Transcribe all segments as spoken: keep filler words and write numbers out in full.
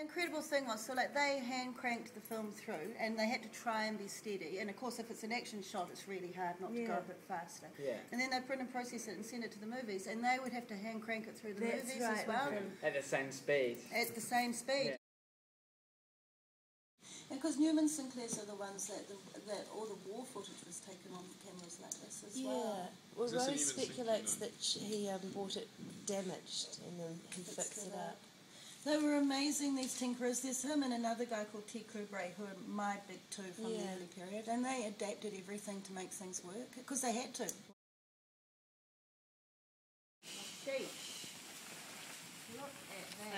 The incredible thing was, so like they hand cranked the film through, and they had to try and be steady. And of course, if it's an action shot, it's really hard not yeah. to go a bit faster. Yeah. And then they print and process it and send it to the movies, and they would have to hand crank it through the That's movies right. as well. Yeah. At the same speed. At the same speed. Yeah. And because Newman Sinclair's are the ones that the, that all the war footage was taken on cameras like this as yeah. well. Well, Rose speculates that she, he um, bought it damaged and then he fixed, fixed it up. up. They were amazing, these tinkerers. There's him and another guy called T. Kubre, who are my big two from yeah. the early period, and they adapted everything to make things work because they had to. So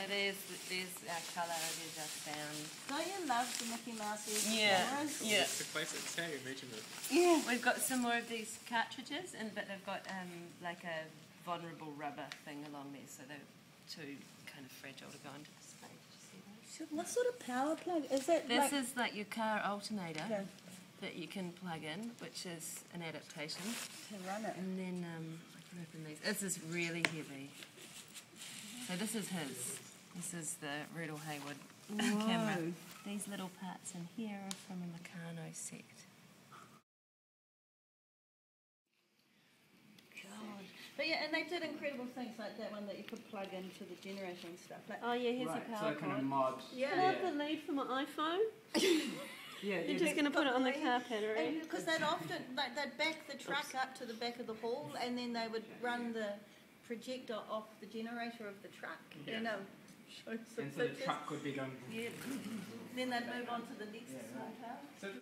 there's, there's our colour we just found. Don't you love the Mickey Mouse cameras? Yeah, yeah. It's the place that's how you imagine it. Yeah. We've got some more of these cartridges, and but they've got um, like a vulnerable rubber thing along there, so they're too kind of fragile to go into the space. You see that? What sort of power plug is that? This like is like your car alternator okay. that you can plug in, which is an adaptation. To run it. And then um, I can open these. This is really heavy. So this is his. This is the Rudall Hayward camera. These little parts in here are from a Meccano set. God. But yeah, and they did incredible things like that one that you could plug into the generator and stuff. Like, oh yeah, here's right, a power so cord. Kind of mod. Yeah. Can I have the lead for my iPhone? Yeah, you're just going to put it on the car battery. Because they'd often, like, they'd back the truck Oops. up to the back of the hall, and then they would run the projector off the generator of the truck. Yeah. You know, and so the truck would be going. Yeah. Then they'd move on to the next yeah, right. side.